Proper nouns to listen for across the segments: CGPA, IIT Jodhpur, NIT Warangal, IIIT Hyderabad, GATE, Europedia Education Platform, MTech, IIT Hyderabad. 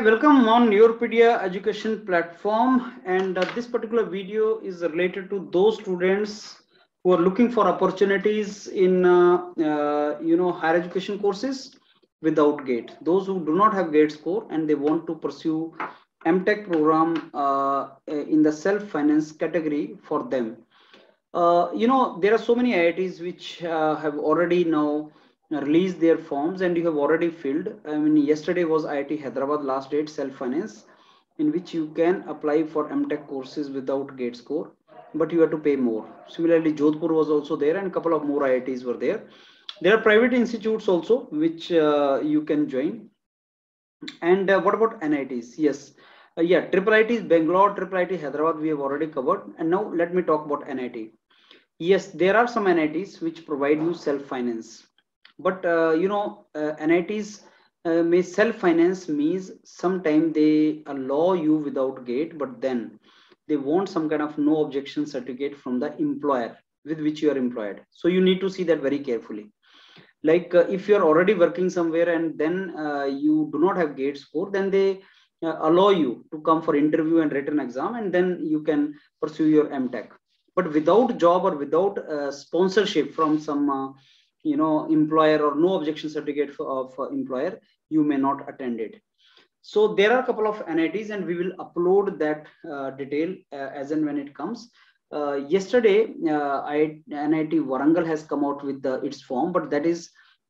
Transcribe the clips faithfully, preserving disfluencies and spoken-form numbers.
Hi, welcome on Europedia Education Platform, and uh, this particular video is related to those students who are looking for opportunities in uh, uh, you know higher education courses without GATE. Those who do not have GATE score and they want to pursue MTech program uh, in the self-finance category for them. Uh, you know, there are so many I I Ts which uh, have already now release their forms and you have already filled. I mean, yesterday was I I T Hyderabad last date self-finance, in which you can apply for MTech courses without GATE score, but you have to pay more. Similarly, Jodhpur was also there and a couple of more I I Ts were there. There are private institutes also which uh, you can join. And uh, what about N I Ts? Yes, uh, yeah, triple I Ts Bangalore, triple I T Hyderabad we have already covered. And now let me talk about N I T. Yes, there are some N I Ts which provide you self-finance. But, uh, you know, uh, N I Ts uh, may self-finance means sometimes they allow you without GATE, but then they want some kind of no objection certificate from the employer with which you are employed. So you need to see that very carefully. Like uh, if you're already working somewhere and then uh, you do not have GATE score, then they uh, allow you to come for interview and written exam, and then you can pursue your MTech. But without job or without uh, sponsorship from some uh, you know, employer or no objection certificate for, of uh, employer, you may not attend it. So there are a couple of N I Ts and we will upload that uh, detail uh, as and when it comes. Uh, yesterday, uh, I, N I T Warangal has come out with the, its form, but that is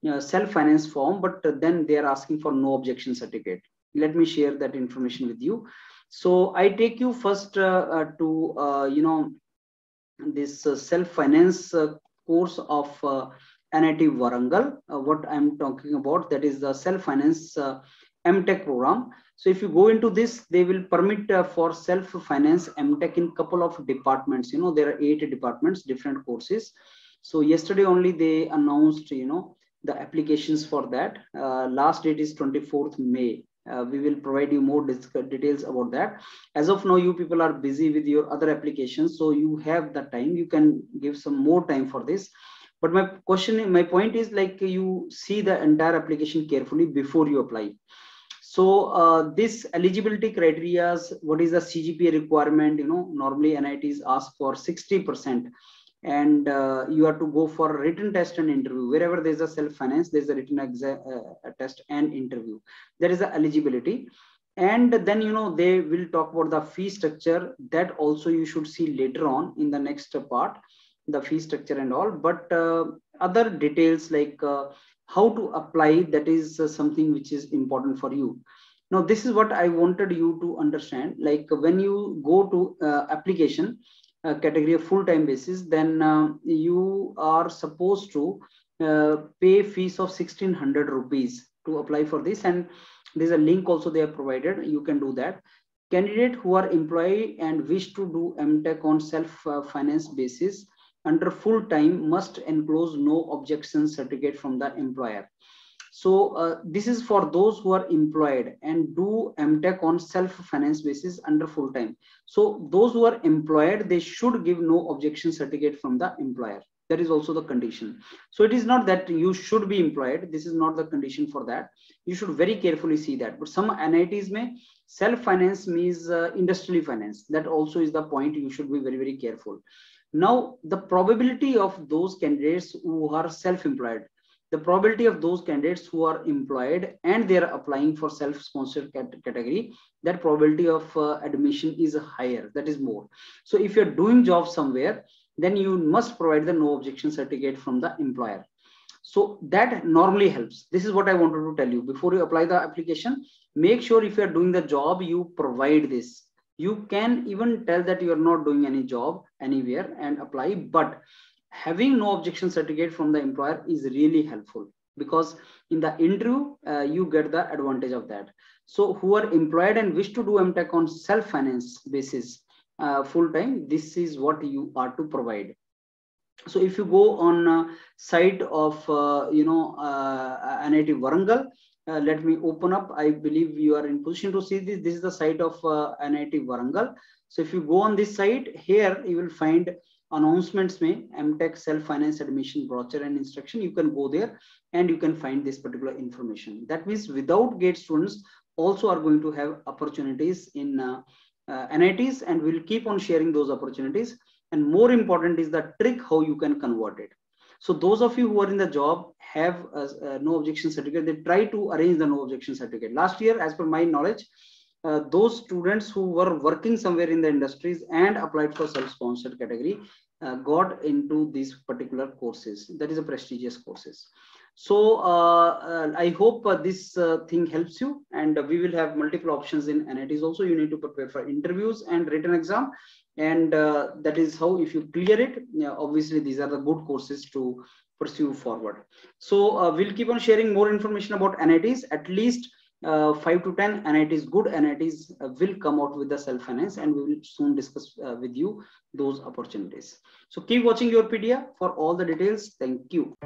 uh, self-finance form, but then they are asking for no objection certificate. Let me share that information with you. So I take you first uh, uh, to, uh, you know, this uh, self-finance uh, course of uh, N I T Warangal, uh, what I'm talking about, that is the self-finance uh, MTech program. So if you go into this, they will permit uh, for self-finance MTech in couple of departments. You know, there are eight departments, different courses. So yesterday only they announced, you know, the applications for that. Uh, last date is twenty-fourth May. Uh, we will provide you more details about that. As of now, you people are busy with your other applications. So you have the time, you can give some more time for this. But my question, my point is, like, you see the entire application carefully before you apply. So uh, this eligibility criteria, what is the C G P A requirement? You know, normally N I Ts ask for sixty percent and uh, you have to go for written test and interview. Wherever there's a self-finance, there's a written exam, uh, test and interview. That is the eligibility. And then, you know, they will talk about the fee structure. That also you should see later on in the next part. The fee structure and all, but uh, other details like uh, how to apply, that is uh, something which is important for you. Now, this is what I wanted you to understand. Like when you go to uh, application uh, category of full-time basis, then uh, you are supposed to uh, pay fees of sixteen hundred rupees to apply for this. And there's a link also they have provided. You can do that. Candidate who are employee and wish to do MTech on self-finance basis under full time must enclose no objection certificate from the employer. So uh, this is for those who are employed and do MTech on self-finance basis under full time. So those who are employed, they should give no objection certificate from the employer. That is also the condition. So it is not that you should be employed. This is not the condition for that. You should very carefully see that. But some N I Ts may self-finance means uh, industrially finance. That also is the point. You should be very, very careful. Now, the probability of those candidates who are self-employed, the probability of those candidates who are employed and they are applying for self-sponsored category, that probability of uh, admission is higher, that is more. So if you're doing job somewhere, then you must provide the no objection certificate from the employer. So that normally helps. This is what I wanted to tell you. Before you apply the application, make sure if you're doing the job, you provide this. You can even tell that you are not doing any job anywhere and apply, but having no objection certificate from the employer is really helpful because in the interview, uh, you get the advantage of that. So who are employed and wish to do MTech on self-finance basis uh, full-time, this is what you are to provide. So if you go on uh, site of, uh, you know, uh, N I T Warangal, Uh, let me open up. I believe you are in position to see this. This is the site of uh, N I T Warangal. So if you go on this site here, you will find announcements may MTech self-finance admission brochure and instruction. You can go there and you can find this particular information. That means without GATE students also are going to have opportunities in uh, uh, N I Ts, and we'll keep on sharing those opportunities. And more important is the trick how you can convert it. So those of you who are in the job have a, a no objection certificate, they try to arrange the no objection certificate. Last year, as per my knowledge, uh, those students who were working somewhere in the industries and applied for self-sponsored category uh, got into these particular courses. That is a prestigious courses. So uh, uh, I hope uh, this uh, thing helps you, and uh, we will have multiple options in N I Ts also. You need to prepare for interviews and written exam. And uh, that is how, if you clear it, yeah, obviously these are the good courses to pursue forward. So uh, we'll keep on sharing more information about N I Ts. At least uh, five to ten N I Ts, good N I Ts uh, will come out with the self-finance, and we will soon discuss uh, with you those opportunities. So keep watching Europedia for all the details. Thank you.